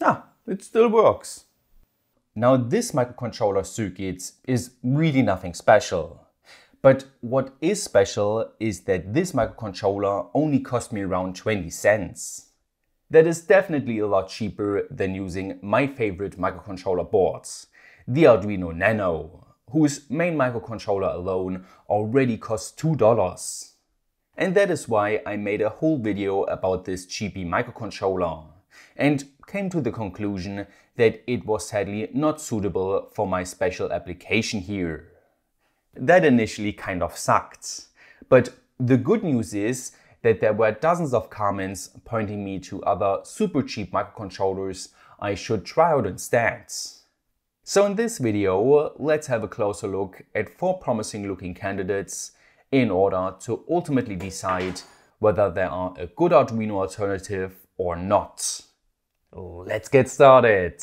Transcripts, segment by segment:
Ah, it still works. Now this microcontroller circuit is really nothing special. But what is special is that this microcontroller only cost me around 20 cents. That is definitely a lot cheaper than using my favorite microcontroller boards, the Arduino Nano, whose main microcontroller alone already costs $2. And that is why I made a whole video about this cheapy microcontroller and came to the conclusion that it was sadly not suitable for my special application here. That initially kind of sucked, but the good news is that there were dozens of comments pointing me to other super cheap microcontrollers I should try out instead. So in this video, let's have a closer look at 4 promising looking candidates in order to ultimately decide whether they are a good Arduino alternative or not. Let's get started.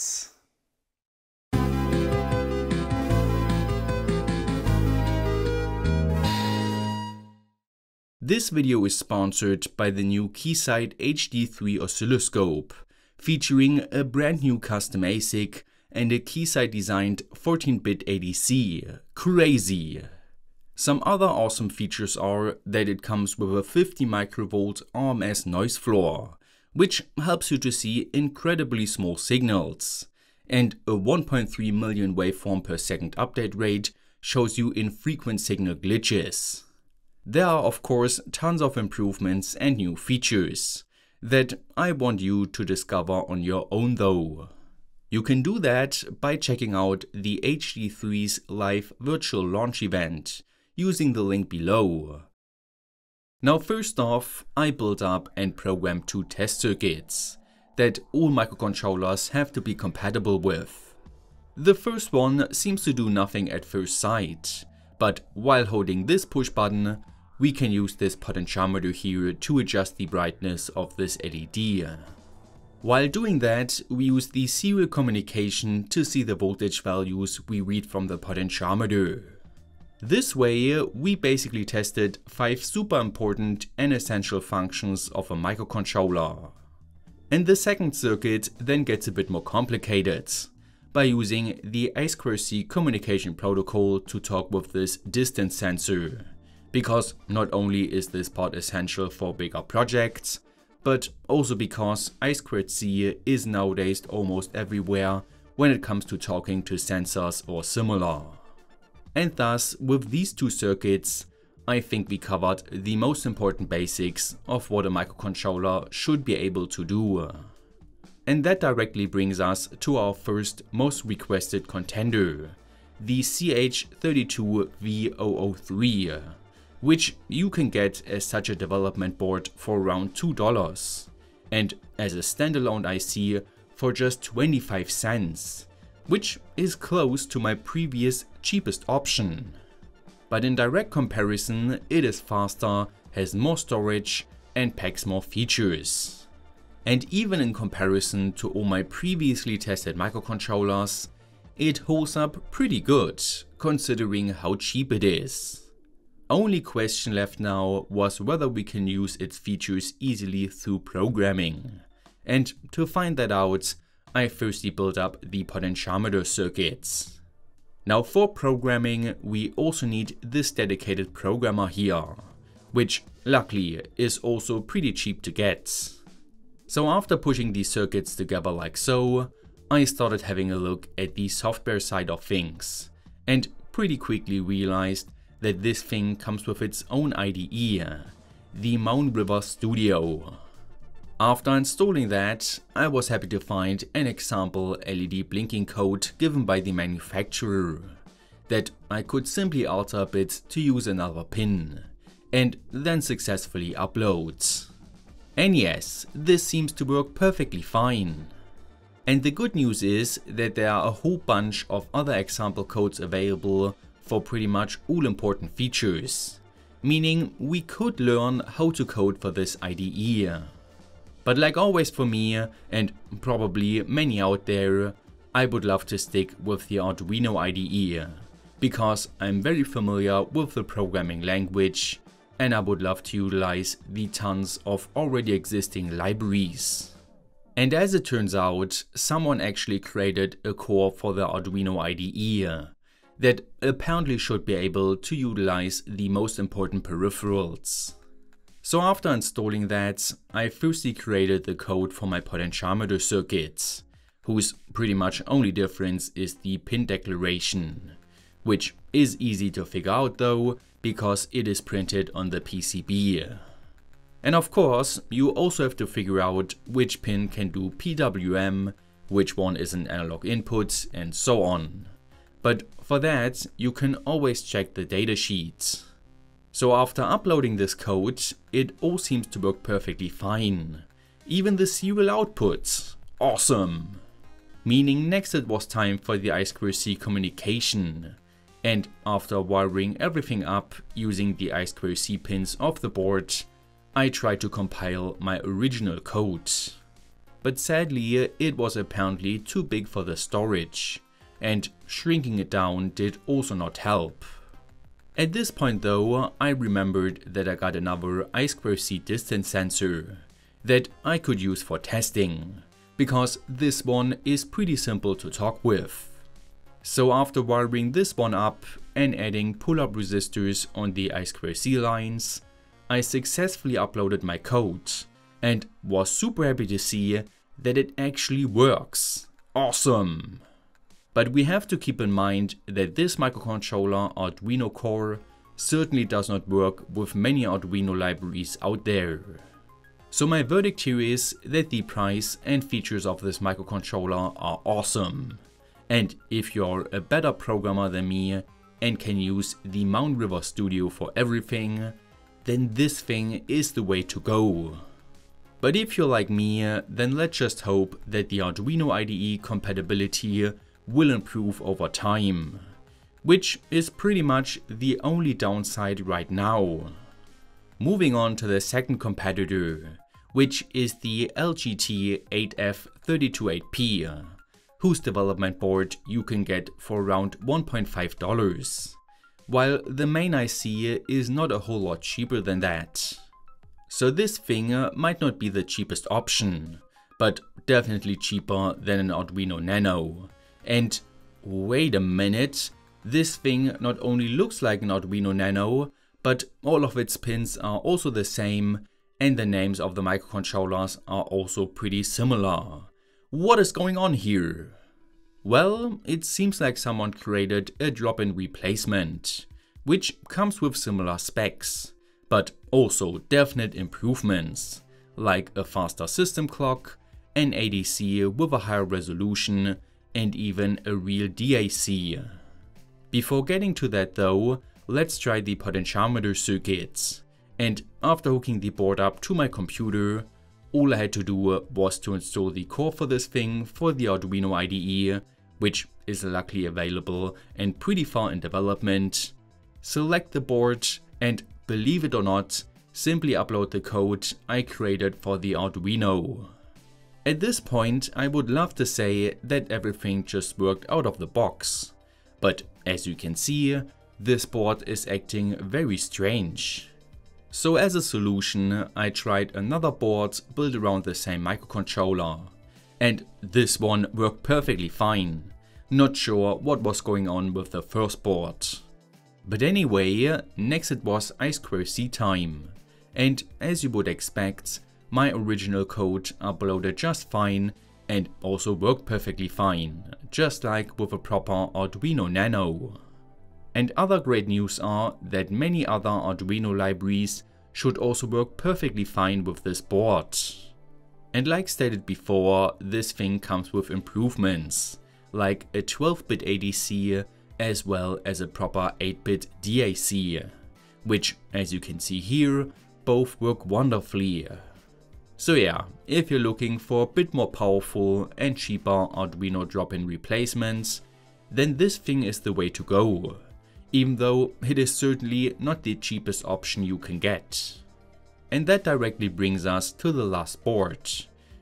This video is sponsored by the new Keysight HD3 oscilloscope, featuring a brand new custom ASIC and a Keysight designed 14-bit ADC. Crazy! Some other awesome features are that it comes with a 50 microvolt RMS noise floor, which helps you to see incredibly small signals, and a 1.3 million waveform per second update rate shows you infrequent signal glitches. There are of course tons of improvements and new features that I want you to discover on your own though. You can do that by checking out the HD3's live virtual launch event, using the link below. Now first off, I built up and programmed 2 test circuits that all microcontrollers have to be compatible with. The first one seems to do nothing at first sight, but while holding this push button, we can use this potentiometer here to adjust the brightness of this LED. While doing that, we use the serial communication to see the voltage values we read from the potentiometer. This way, we basically tested 5 super important and essential functions of a microcontroller. And the second circuit then gets a bit more complicated by using the A2C communication protocol to talk with this distance sensor, because not only is this part essential for bigger projects, but also because A2C is nowadays almost everywhere when it comes to talking to sensors or similar. And thus, with these 2 circuits, I think we covered the most important basics of what a microcontroller should be able to do. And that directly brings us to our first most requested contender, the CH32V003, which you can get as such a development board for around $2 and as a standalone IC for just 25 cents. Which is close to my previous cheapest option. But in direct comparison, it is faster, has more storage and packs more features. And even in comparison to all my previously tested microcontrollers, it holds up pretty good, considering how cheap it is. Only question left now was whether we can use its features easily through programming. And to find that out, I firstly built up the potentiometer circuits. Now for programming, we also need this dedicated programmer here, which luckily is also pretty cheap to get. So after pushing these circuits together like so, I started having a look at the software side of things and pretty quickly realized that this thing comes with its own IDE, the Mounriver Studio. After installing that, I was happy to find an example LED blinking code given by the manufacturer that I could simply alter a bit to use another pin and then successfully upload. And yes, this seems to work perfectly fine. And the good news is that there are a whole bunch of other example codes available for pretty much all important features, meaning we could learn how to code for this IDE. But like always for me, and probably many out there, I would love to stick with the Arduino IDE, because I'm very familiar with the programming language and I would love to utilize the tons of already existing libraries. And as it turns out, someone actually created a core for the Arduino IDE that apparently should be able to utilize the most important peripherals. So after installing that, I firstly created the code for my potentiometer circuits, whose pretty much only difference is the pin declaration, which is easy to figure out though, because it is printed on the PCB. And of course, you also have to figure out which pin can do PWM, which one is an analog input, and so on. But for that, you can always check the datasheet. So after uploading this code, it all seems to work perfectly fine. Even the serial output. Awesome! Meaning next it was time for the I2C communication. And after wiring everything up using the I2C pins of the board, I tried to compile my original code. But sadly, it was apparently too big for the storage, and shrinking it down did also not help. At this point though, I remembered that I got another I2C distance sensor that I could use for testing, because this one is pretty simple to talk with. So after wiring this one up and adding pull-up resistors on the I2C lines, I successfully uploaded my code and was super happy to see that it actually works. Awesome! But we have to keep in mind that this microcontroller Arduino core certainly does not work with many Arduino libraries out there. So my verdict here is that the price and features of this microcontroller are awesome. And if you're a better programmer than me and can use the Mounriver Studio for everything, then this thing is the way to go. But if you're like me, then let's just hope that the Arduino IDE compatibility will improve over time, which is pretty much the only downside right now. Moving on to the second competitor, which is the LGT8F328P, whose development board you can get for around $1.50. While the main IC is not a whole lot cheaper than that. So this thing might not be the cheapest option, but definitely cheaper than an Arduino Nano. And wait a minute, this thing not only looks like an Arduino Nano, but all of its pins are also the same, and the names of the microcontrollers are also pretty similar. What is going on here? Well, it seems like someone created a drop-in replacement, which comes with similar specs, but also definite improvements, like a faster system clock, an ADC with a higher resolution, and even a real DAC. Before getting to that though, let's try the potentiometer circuits, and after hooking the board up to my computer, all I had to do was to install the core for this thing for the Arduino IDE, which is luckily available and pretty far in development, select the board, and believe it or not, simply upload the code I created for the Arduino. At this point, I would love to say that everything just worked out of the box, but as you can see, this board is acting very strange. So as a solution, I tried another board built around the same microcontroller, and this one worked perfectly fine. Not sure what was going on with the first board. But anyway, next it was I2C time, and as you would expect, my original code uploaded just fine and also worked perfectly fine, just like with a proper Arduino Nano. And other great news are that many other Arduino libraries should also work perfectly fine with this board. And like stated before, this thing comes with improvements, like a 12-bit ADC as well as a proper 8-bit DAC, which as you can see here, both work wonderfully. So yeah, if you're looking for a bit more powerful and cheaper Arduino drop-in replacements, then this thing is the way to go. Even though it is certainly not the cheapest option you can get. And that directly brings us to the last board,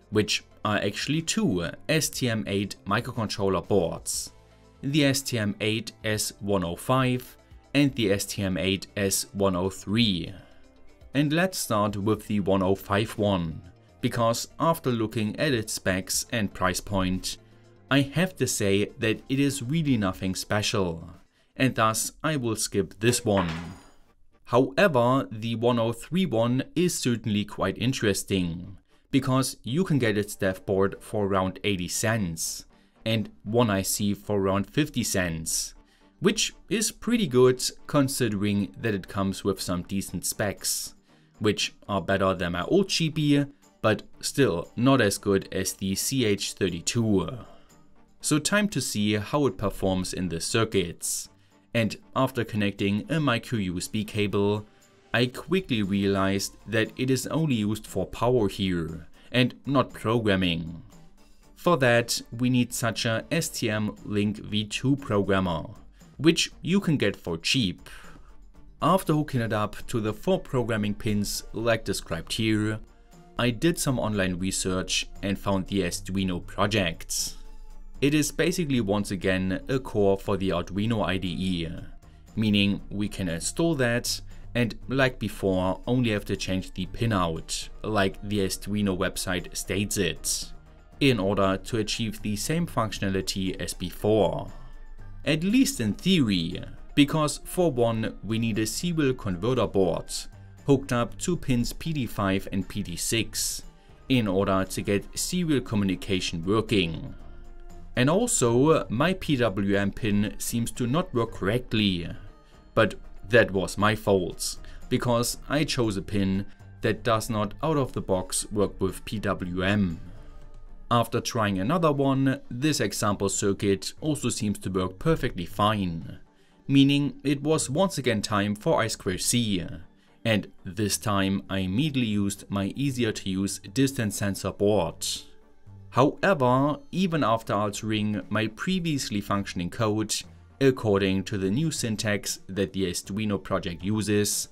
which are actually two STM8 microcontroller boards, the STM8S105 and the STM8S103. And let's start with the 105 one, because after looking at its specs and price point, I have to say that it is really nothing special, and thus I will skip this one. However, the 1003 one is certainly quite interesting, because you can get its dev board for around 80 cents and one IC for around 50 cents, which is pretty good considering that it comes with some decent specs, which are better than my old GPU, but still not as good as the CH32. So time to see how it performs in the circuits. And after connecting a micro USB cable, I quickly realized that it is only used for power here and not programming. For that, we need such a STM Link V2 programmer, which you can get for cheap. After hooking it up to the 4 programming pins like described here, I did some online research and found the Arduino project. It is basically once again a core for the Arduino IDE, meaning we can install that and, like before, only have to change the pinout, like the Arduino website states it, in order to achieve the same functionality as before. At least in theory, because for one we need a serial converter board hooked up to pins PD5 and PD6 in order to get serial communication working. And also, my PWM pin seems to not work correctly, but that was my fault, because I chose a pin that does not out of the box work with PWM. After trying another one, this example circuit also seems to work perfectly fine, meaning it was once again time for I2C, and this time I immediately used my easier to use distance sensor board. However, even after altering my previously functioning code, according to the new syntax that the Arduino project uses,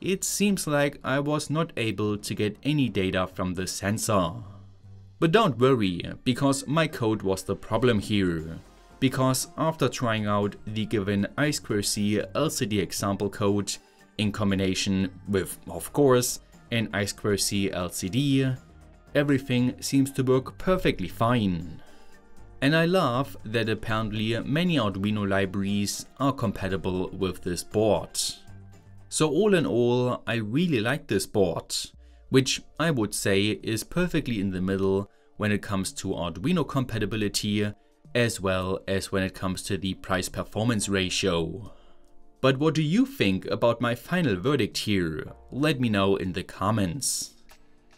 it seems like I was not able to get any data from the sensor. But don't worry, because my code was the problem here. Because after trying out the given I2C LCD example code in combination with, of course, an I2C LCD, everything seems to work perfectly fine. And I love that apparently many Arduino libraries are compatible with this board. So all in all, I really like this board, which I would say is perfectly in the middle when it comes to Arduino compatibility, as well as when it comes to the price-performance ratio. But what do you think about my final verdict here? Let me know in the comments.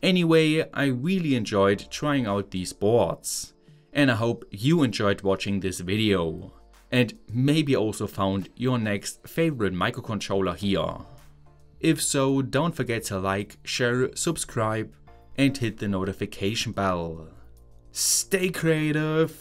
Anyway, I really enjoyed trying out these boards, and I hope you enjoyed watching this video and maybe also found your next favorite microcontroller here. If so, don't forget to like, share, subscribe and hit the notification bell. Stay creative,